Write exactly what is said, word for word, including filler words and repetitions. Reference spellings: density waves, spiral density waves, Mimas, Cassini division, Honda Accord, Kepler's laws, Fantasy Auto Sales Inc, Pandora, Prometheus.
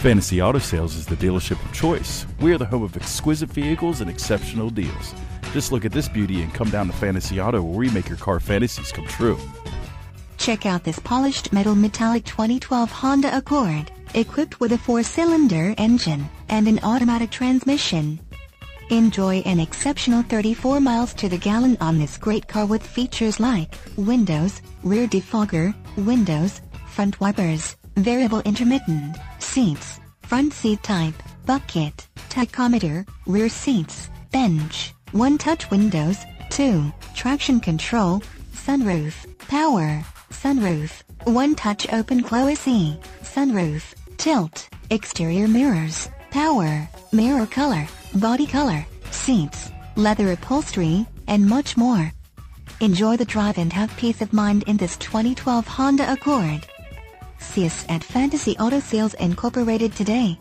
Fantasy Auto Sales is the dealership of choice. We are the home of exquisite vehicles and exceptional deals. Just look at this beauty and come down to Fantasy Auto, where we make your car fantasies come true. Check out this polished metal metallic twenty twelve Honda Accord, equipped with a four-cylinder engine and an automatic transmission. Enjoy an exceptional thirty-four miles to the gallon on this great car with features like windows, rear defogger, windows, front wipers, variable intermittent, seats, front seat type, bucket, tachometer, rear seats, bench, one-touch windows, two, traction control, sunroof, power, sunroof, one-touch open-close E, sunroof, tilt, exterior mirrors, power, mirror color, body color, seats, leather upholstery, and much more. Enjoy the drive and have peace of mind in this twenty twelve Honda Accord. See us at Fantasy Auto Sales Incorporated today.